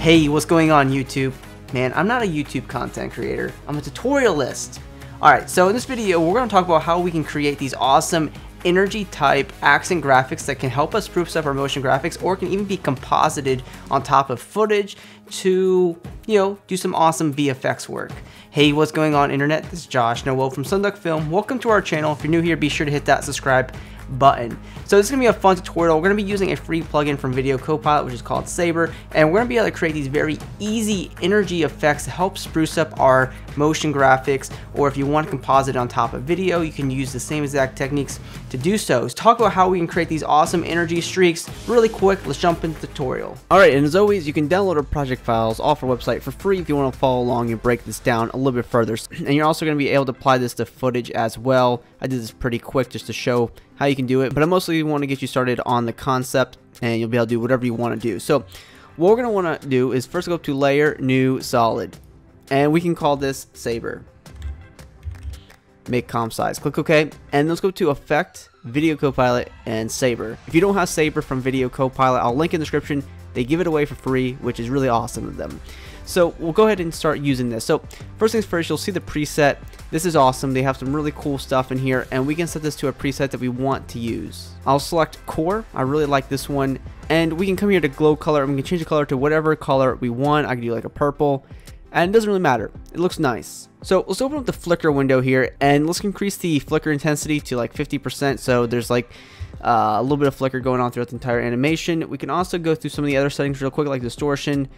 Hey, what's going on YouTube? Man, I'm not a YouTube content creator, I'm a tutorialist. Alright, so in this video we're going to talk about how we can create these awesome energy type accent graphics that can help us spruce up our motion graphics, or can even be composited on top of footage to, you know, do some awesome VFX work. Hey, what's going on internet? This is Josh Noel from Sunduck Film. Welcome to our channel. If you're new here, be sure to hit that subscribe button. So this is gonna be a fun tutorial. We're gonna be using a free plugin from Video Copilot, which is called Saber, and we're gonna be able to create these very easy energy effects to help spruce up our motion graphics, or if you want to composite on top of video, you can use the same exact techniques to do so. Let's talk about how we can create these awesome energy streaks really quick. Let's jump into the tutorial. Alright, and as always, you can download our project files off our website for free if you want to follow along and break this down a little bit further. And you're also gonna be able to apply this to footage as well. I did this pretty quick just to show how you can do it, but I mostly want to get you started on the concept, and you'll be able to do whatever you want to do. So what we're going to want to do is first go up to layer, new, solid, and we can call this Saber. Make comp size, click OK, and let's go to effect, Video Copilot, and Saber. If you don't have Saber from Video Copilot, I'll link in the description. They give it away for free, which is really awesome of them. So we'll go ahead and start using this. So first things first, you'll see the preset. This is awesome. They have some really cool stuff in here, and we can set this to a preset that we want to use. I'll select core. I really like this one, and we can come here to glow color, and we can change the color to whatever color we want. I can do like a purple, and it doesn't really matter. It looks nice. So let's open up the flicker window here, and let's increase the flicker intensity to like 50%. So there's like a little bit of flicker going on throughout the entire animation. We can also go through some of the other settings real quick, like distortion.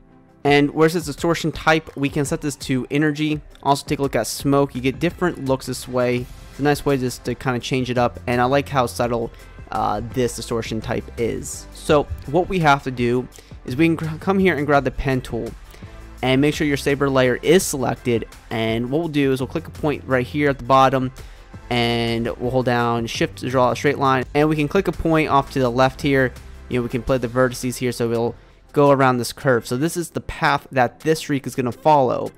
And where it says distortion type, we can set this to energy. Also take a look at smoke. You get different looks this way. It's a nice way just to kind of change it up, and I like how subtle this distortion type is. So what we have to do is we can come here and grab the pen tool, and make sure your Saber layer is selected. And what we'll do is we'll click a point right here at the bottom, and we'll hold down shift to draw a straight line, and we can click a point off to the left here. You know, we can play the vertices here, so we'll go around this curve. So this is the path that this streak is going to follow.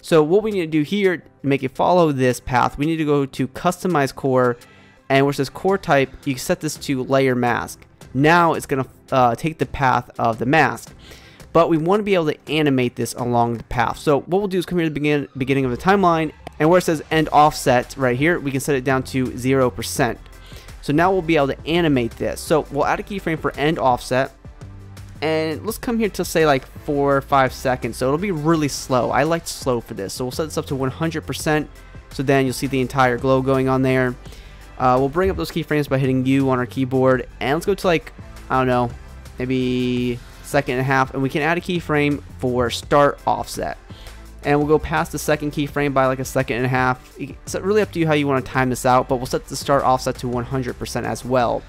So what we need to do here to make it follow this path, we need to go to customize core, and where it says core type, you can set this to layer mask. Now it's going to take the path of the mask, but we want to be able to animate this along the path. So what we'll do is come here to the beginning of the timeline, and where it says end offset right here, we can set it down to 0%. So now we'll be able to animate this. So we'll add a keyframe for end offset, and let's come here to say like 4 or 5 seconds, so it'll be really slow. I like slow for this, so we'll set this up to 100%. So then you'll see the entire glow going on there. We'll bring up those keyframes by hitting U on our keyboard, and let's go to like, I don't know, maybe second and a half, and we can add a keyframe for start offset, and we'll go past the second keyframe by like a second and a half. It's really up to you how you want to time this out, but we'll set the start offset to 100% as well.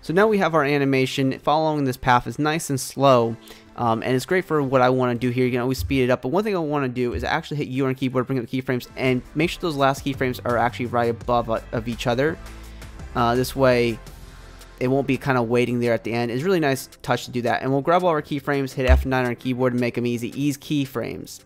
So now we have our animation following this path. Is nice and slow, and it's great for what I want to do here. You can always speed it up, but one thing I want to do is actually hit U on keyboard, bring up keyframes, and make sure those last keyframes are actually right above of each other. This way it won't be kind of waiting there at the end. It's a really nice touch to do that, and we'll grab all our keyframes, hit F9 on our keyboard, and make them easy. Ease keyframes,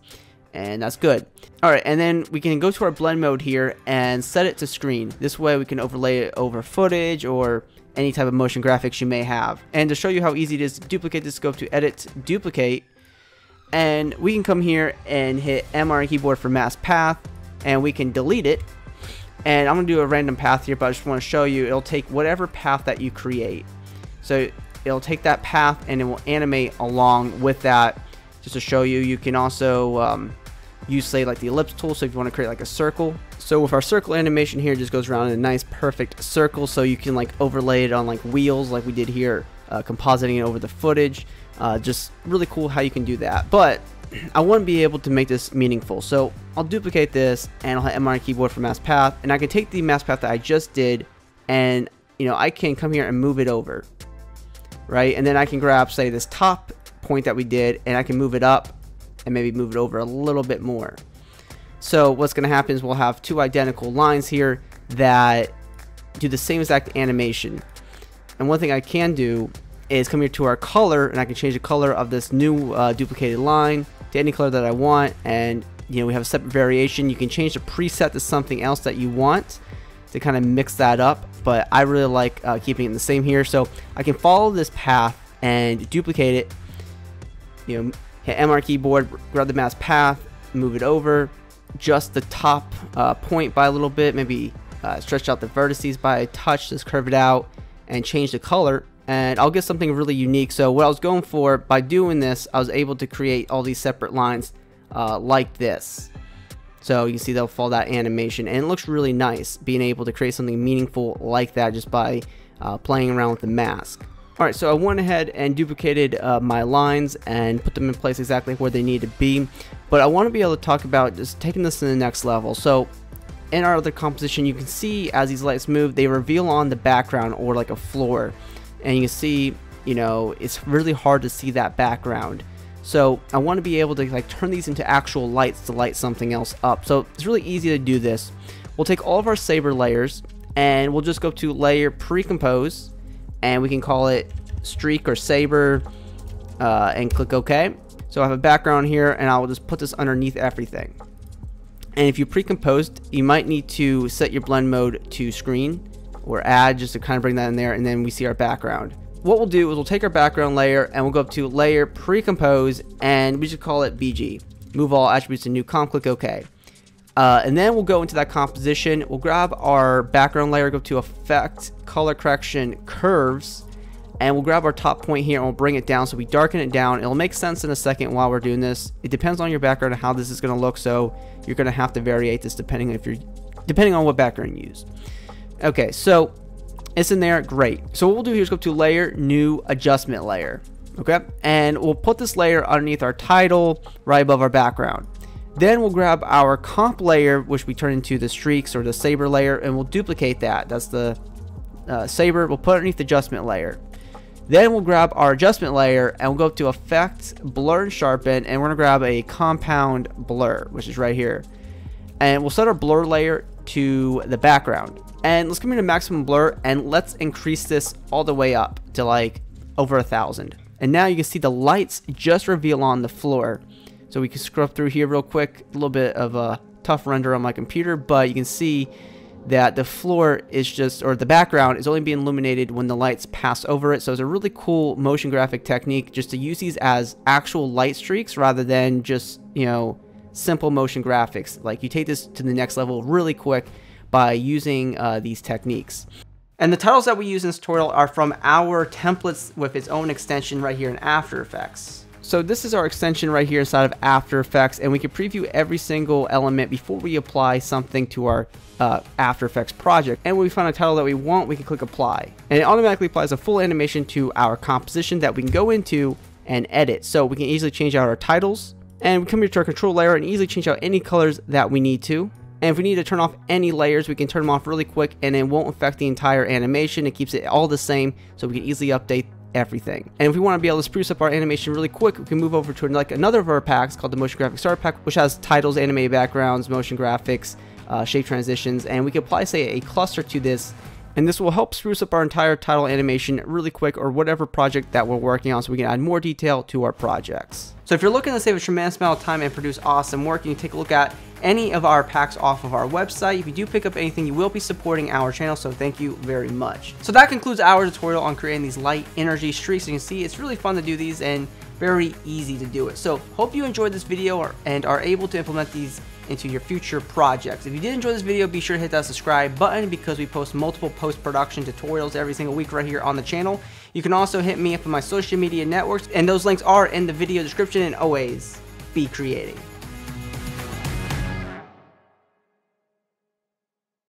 and that's good. Alright, and then we can go to our blend mode here and set it to screen. This way we can overlay it over footage or any type of motion graphics you may have. And to show you how easy it is to duplicate this, go up to edit, duplicate, and we can come here and hit M on our keyboard for mask path, and we can delete it. And I'm gonna do a random path here, but I just want to show you it'll take whatever path that you create. So it'll take that path and it will animate along with that. Just to show you, you can also use say like the ellipse tool, so if you want to create like a circle. So with our circle animation here, it just goes around in a nice perfect circle, so you can like overlay it on like wheels like we did here, compositing it over the footage. Just really cool how you can do that, but I want to be able to make this meaningful. So I'll duplicate this, and I'll hit M on my keyboard for mask path, and I can take the mask path that I just did, and you know, I can come here and move it over, right? And then I can grab say this top point that we did, and I can move it up and maybe move it over a little bit more. So what's going to happen is we'll have two identical lines here that do the same exact animation. And one thing I can do is come here to our color, and I can change the color of this new duplicated line to any color that I want. And you know, we have a separate variation. You can change the preset to something else that you want to kind of mix that up, but I really like keeping it the same here. So I can follow this path and duplicate it, you know, hit MR keyboard, grab the mask path, move it over, adjust the top point by a little bit, maybe stretch out the vertices by a touch, just curve it out and change the color, and I'll get something really unique. So what I was going for by doing this, I was able to create all these separate lines like this. So you can see they'll follow that animation, and it looks really nice being able to create something meaningful like that just by playing around with the mask. Alright, so I went ahead and duplicated my lines and put them in place exactly where they need to be, but I want to be able to talk about just taking this to the next level. So in our other composition, you can see as these lights move, they reveal on the background or like a floor, and you can see, you know, it's really hard to see that background. So I want to be able to like turn these into actual lights to light something else up. So it's really easy to do this. We'll take all of our Saber layers and we'll just go to layer pre-compose, and we can call it streak or Saber and click OK. So I have a background here and I'll just put this underneath everything. And if you pre-composed, you might need to set your blend mode to screen or add just to kind of bring that in there, and then we see our background. What we'll do is we'll take our background layer and we'll go up to layer pre-compose and we should call it BG. Move all attributes to new comp, click OK. And then we'll go into that composition. We'll grab our background layer, go to effect, color correction, curves, and we'll grab our top point here and we'll bring it down. So we darken it down. It'll make sense in a second while we're doing this. It depends on your background and how this is going to look. So you're going to have to variate this depending on what background you use. Okay, so it's in there, great. So what we'll do here is go to layer, new adjustment layer, okay? And we'll put this layer underneath our title, right above our background. Then we'll grab our comp layer, which we turn into the streaks or the Saber layer, and we'll duplicate that. That's the Saber, we'll put it underneath the adjustment layer. Then we'll grab our adjustment layer and we'll go up to effects, blur and sharpen, and we're gonna grab a compound blur, which is right here. And we'll set our blur layer to the background. And let's come into maximum blur and let's increase this all the way up to like over 1,000. And now you can see the lights just reveal on the floor. So we can scrub through here real quick. A little bit of a tough render on my computer, but you can see that the floor is just, or the background is only being illuminated when the lights pass over it. So it's a really cool motion graphic technique just to use these as actual light streaks rather than just, you know, simple motion graphics. Like you take this to the next level really quick by using these techniques. And the titles that we use in this tutorial are from our templates with its own extension right here in After Effects. So this is our extension right here inside of After Effects, and we can preview every single element before we apply something to our After Effects project. And when we find a title that we want, we can click apply, and it automatically applies a full animation to our composition that we can go into and edit. So we can easily change out our titles, and we come here to our control layer and easily change out any colors that we need to. And if we need to turn off any layers, we can turn them off really quick and it won't affect the entire animation. It keeps it all the same, so we can easily update everything. And if we want to be able to spruce up our animation really quick, we can move over to like another of our packs called the Motion Graphics Starter Pack, which has titles, animated backgrounds, motion graphics, shape transitions, and we can apply, say, a cluster to this, and this will help spruce up our entire title animation really quick, or whatever project that we're working on, so we can add more detail to our projects. So if you're looking to save a tremendous amount of time and produce awesome work, you can take a look at any of our packs off of our website. If you do pick up anything, you will be supporting our channel, so thank you very much. So that concludes our tutorial on creating these light energy streaks. You can see it's really fun to do these and very easy to do it. So hope you enjoyed this video and are able to implement these into your future projects. If you did enjoy this video, be sure to hit that subscribe button because we post multiple post-production tutorials every single week right here on the channel. You can also hit me up on my social media networks, and those links are in the video description, and always be creating.